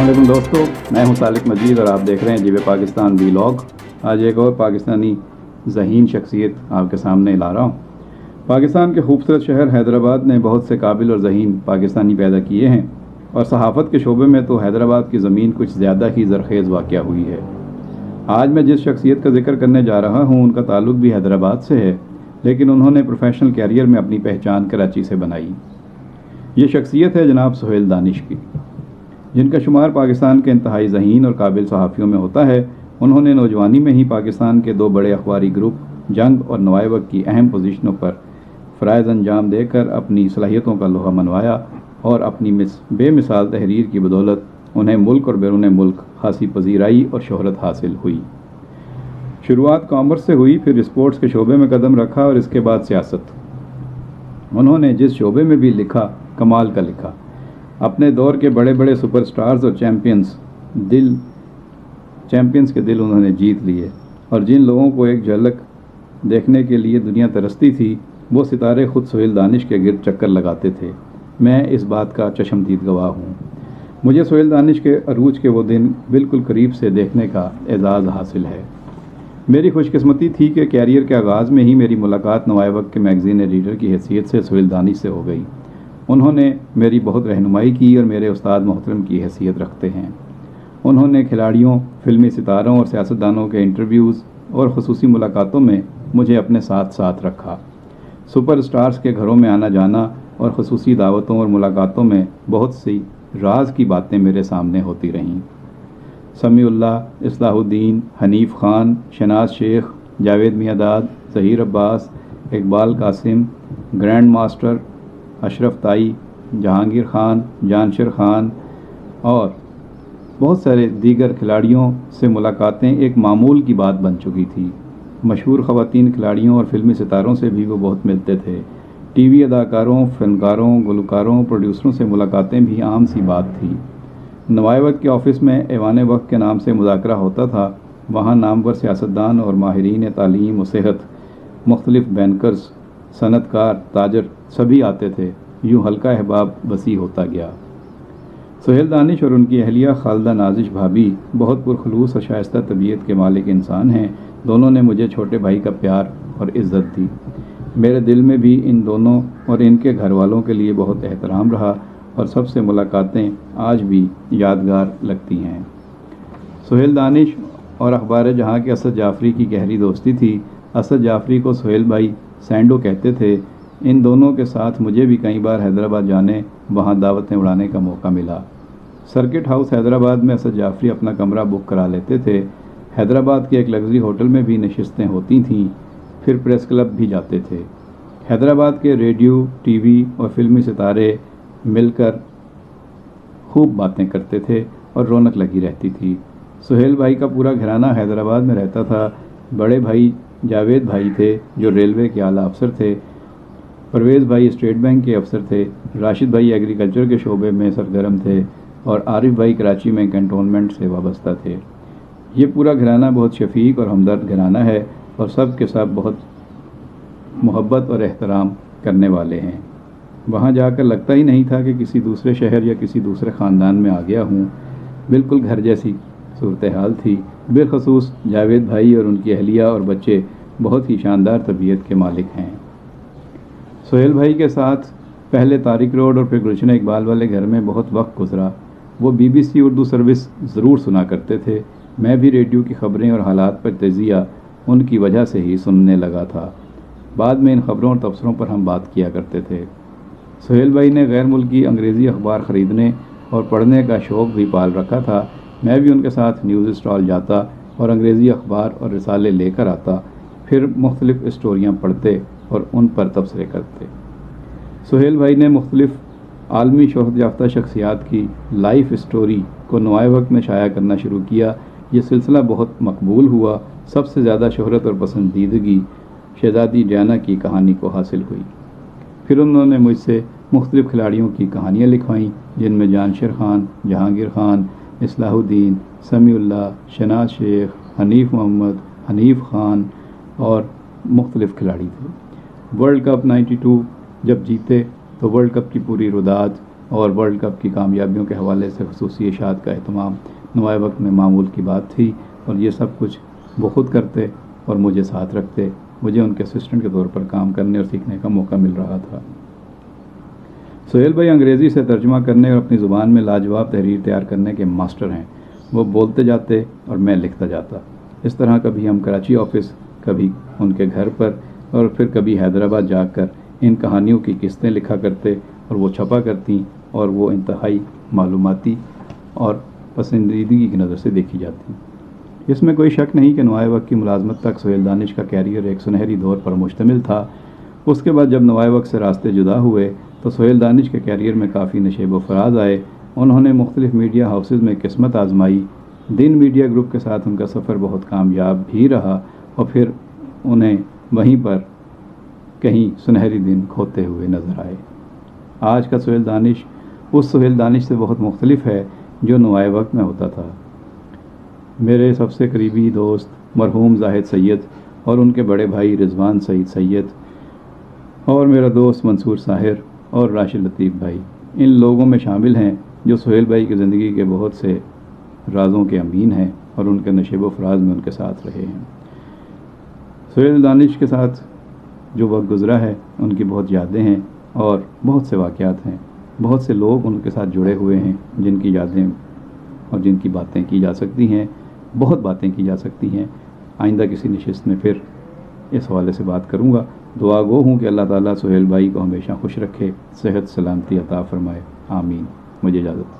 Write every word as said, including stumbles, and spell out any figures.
अस्सलामुअलैकुम दोस्तों, मैं मुसालिक मजीद और आप देख रहे हैं जिब पाकिस्तान व्लॉग। आज एक और पाकिस्तानी ज़हीन शख्सियत आपके सामने ला रहा हूँ। पाकिस्तान के खूबसूरत शहर हैदराबाद ने बहुत से काबिल और ज़हीन पाकिस्तानी पैदा किए हैं और सहाफ़त के शोबे में तो हैदराबाद की ज़मीन कुछ ज़्यादा ही ज़रखेज़ वाक़या हुई है। आज मैं जिस शख्सियत का जिक्र करने जा रहा हूँ उनका ताल्लुक़ भी हैदराबाद से है, लेकिन उन्होंने प्रोफेशनल कैरियर में अपनी पहचान कराची से बनाई। ये शख्सियत है जनाब सोहेल दानिश की, जिनका शुमार पाकिस्तान के इंतहाई ज़हीन और काबिल सहाफ़ियों में होता है। उन्होंने नौजवानी में ही पाकिस्तान के दो बड़े अखबारी ग्रुप जंग और नवाए-वक्त की अहम पोजीशनों पर फ़राइज़ अंजाम देकर अपनी सलाहियतों का लोहा मनवाया और अपनी बेमिसाल तहरीर की बदौलत उन्हें मुल्क और बैरून मुल्क खासी पजीराई और शोहरत हासिल हुई। शुरुआत कॉमर्स से हुई, फिर स्पोर्ट्स के शोबे में कदम रखा और इसके बाद सियासत। उन्होंने जिस शोबे में भी लिखा कमाल का लिखा। अपने दौर के बड़े बड़े सुपरस्टार्स और चैम्पियंस दिल चैम्पियंस के दिल उन्होंने जीत लिए और जिन लोगों को एक झलक देखने के लिए दुनिया तरसती थी वो सितारे ख़ुद सोहेल दानिश के गिरद चक्कर लगाते थे। मैं इस बात का चश्मदीद गवाह हूँ। मुझे सोहेल दानिश के अरूज के वो दिन बिल्कुल करीब से देखने का एजाज़ हासिल है। मेरी खुशकिस्मती थी कि कैरियर के आगाज़ में ही मेरी मुलाकात नवाए-वक्त के मैगज़ीन एडिटर की हैसियत से सोहेल दानिश से हो गई। उन्होंने मेरी बहुत रहनुमाई की और मेरे उस्ताद मोहतरम की हैसियत रखते हैं। उन्होंने खिलाड़ियों, फिल्मी सितारों और सियासतदानों के इंटरव्यूज़ और ख़ुसूसी मुलाकातों में मुझे अपने साथ साथ रखा। सुपर स्टार्स के घरों में आना जाना और ख़ुसूसी दावतों और मुलाकातों में बहुत सी राज की बातें मेरे सामने होती रहीं। समीउल्लाह, इस्लाहुद्दीन, हनीफ़ ख़ान, शनाज शेख, जावेद मियां, ज़हीर अब्बास, इकबाल कासिम, ग्रैंड मास्टर अशरफ, ताई जहांगीर खान, जानशर खान और बहुत सारे दीगर खिलाड़ियों से मुलाकातें एक मामूल की बात बन चुकी थी। मशहूर ख़वातीन खिलाड़ियों और फिल्मी सितारों से भी वो बहुत मिलते थे। टीवी अदाकारों, फ़नकारों, गुलकारों, प्रोड्यूसरों से मुलाकातें भी आम सी बात थी। नवाए वक्त के ऑफ़िस में ऐवान वक्त के नाम से मुज़ाकरा होता था। वहाँ नामवर सियासतदान और माहरीन तालीम व सेहत, मुख्तलिफ़ बैंकर्स, सनतकार, ताजर सभी आते थे। यूँ हल्का अहबाब वसी होता गया। सोहेल दानिश और उनकी अहलिया खालिदा नाजिश भाभी बहुत पुरखलूस और शायस्ता तबीयत के मालिक इंसान हैं। दोनों ने मुझे छोटे भाई का प्यार और इज़्ज़त दी। मेरे दिल में भी इन दोनों और इनके घर वालों के लिए बहुत एहतराम रहा और सबसे मुलाकातें आज भी यादगार लगती हैं। सोहेल दानिश और अखबार जहाँ के असद जाफ़री की गहरी दोस्ती थी। असद जाफ़री को सोहेल भाई सैंडो कहते थे। इन दोनों के साथ मुझे भी कई बार हैदराबाद जाने, वहाँ दावतें उड़ाने का मौका मिला। सर्किट हाउस हैदराबाद में असद जाफ़री अपना कमरा बुक करा लेते थे। हैदराबाद के एक लग्जरी होटल में भी नशिस्तें होती थीं, फिर प्रेस क्लब भी जाते थे। हैदराबाद के रेडियो, टीवी और फिल्मी सितारे मिलकर खूब बातें करते थे और रौनक लगी रहती थी। सोहेल भाई का पूरा घराना हैदराबाद में रहता था। बड़े भाई जावेद भाई थे जो रेलवे के आला अफसर थे, परवेज़ भाई स्टेट बैंक के अफसर थे, राशिद भाई एग्रीकल्चर के शोबे में सरगर्म थे और आरिफ भाई कराची में कंटोनमेंट से वाबस्ता थे। ये पूरा घराना बहुत शफीक और हमदर्द घराना है और सब के सब बहुत मोहब्बत और एहतराम करने वाले हैं। वहाँ जाकर लगता ही नहीं था कि किसी दूसरे शहर या किसी दूसरे ख़ानदान में आ गया हूँ। बिल्कुल घर जैसी सूरत हाल थी। बिलखसूस जावेद भाई और उनकी अहलिया और बच्चे बहुत ही शानदार तबीयत के मालिक हैं। सोहेल भाई के साथ पहले तारिक रोड और फिर गुलशन इकबाल वाले घर में बहुत वक्त गुजरा। वो बीबीसी उर्दू सर्विस ज़रूर सुना करते थे। मैं भी रेडियो की ख़बरें और हालात पर तजिया उनकी वजह से ही सुनने लगा था। बाद में इन ख़बरों और तबसरों पर हम बात किया करते थे। सोहेल भाई ने गैर मुल्की अंग्रेज़ी अखबार ख़रीदने और पढ़ने का शौक़ भी पाल रखा था। मैं भी उनके साथ न्यूज़ स्टॉल जाता और अंग्रेज़ी अखबार और रिसाले लेकर आता, फिर मुख्तलिफ़ स्टोरियाँ पढ़ते और उन पर तबसरे करते। सोहेल भाई ने मुख्तलिफ़ आलमी शोहरत याफ्ता शख्सियात की लाइफ स्टोरी को नवाए वक्त में शाया करना शुरू किया। ये सिलसिला बहुत मकबूल हुआ। सबसे ज़्यादा शोहरत और पसंदीदगी शहज़ादी डायना की कहानी को हासिल हुई। फिर उन्होंने मुझसे मुख्तलिफ़ खिलाड़ियों की कहानियाँ लिखवाईं, जिनमें जानशर खान, जहांगीर खान, इस्लाहुद्दीन, समीउल्लाह, शनाज शेख, हनीफ़ मोहम्मद, हनीफ़ ख़ान और मुख्तलिफ़ खिलाड़ी थे। वर्ल्ड कप नाइन्टी टू जब जीते तो वर्ल्ड कप की पूरी रुदाद और वर्ल्ड कप की कामयाबियों के हवाले से खसूसी इशाअत का अहतमाम नवाए वक्त में मामूल की बात थी। और ये सब कुछ वो खुद करते और मुझे साथ रखते, मुझे उनके असिस्टेंट के तौर पर काम करने और सीखने का मौका मिल रहा था। सोहेल भाई अंग्रेज़ी से तर्जुमा करने और अपनी ज़ुबान में लाजवाब तहरीर तैयार करने के मास्टर हैं। वो बोलते जाते और मैं लिखता जाता। इस तरह कभी हम कराची ऑफिस, कभी उनके घर पर और फिर कभी हैदराबाद जाकर इन कहानियों की किस्तें लिखा करते और वो छपा करती और वो इंतहाई मालूमाती और पसंदीदगी की नज़र से देखी जाती। इसमें कोई शक नहीं कि नवाए वक्त की मुलाजमत तक सोहेल दानिश का कैरियर एक सुनहरी दौर पर मुश्तमिल था। उसके बाद जब नवाए वक्त से रास्ते जुदा हुए तो सोहेल दानिश के कैरियर में काफ़ी नशेब व फराज आए। उन्होंने मुख्तलिफ मीडिया हाउसेज़ में किस्मत आजमाई। दीन मीडिया ग्रुप के साथ उनका सफ़र बहुत कामयाब भी रहा और फिर उन्हें वहीं पर कहीं सुनहरी दिन खोते हुए नजर आए। आज का सोहेल दानिश उस सोहेल दानिश से बहुत मुख्तलिफ है जो नवाए वक्त में होता था। मेरे सबसे करीबी दोस्त मरहूम जाहिद सैयद और उनके बड़े भाई रिजवान सईद सैयद और मेरा दोस्त मंसूर साहिर और राशि लतीफ़ भाई इन लोगों में शामिल हैं जो सोहेल भाई की ज़िंदगी के बहुत से राज़ों के अमीन हैं और उनके नशेब व फराज में उनके साथ रहे हैं। सोहेल दानिश के साथ जो वक्त गुज़रा है उनकी बहुत यादें हैं और बहुत से वाक़यात हैं। बहुत से लोग उनके साथ जुड़े हुए हैं जिनकी यादें और जिनकी बातें की जा सकती हैं, बहुत बातें की जा सकती हैं। आइंदा किसी नशिस्त में फिर इस हवाले से बात करूँगा। दुआ गो हूँ कि अल्लाह ताला सोहेल भाई को हमेशा खुश रखे, सेहत सलामती अता फ़रमाए। आमीन। मुझे इजाज़त।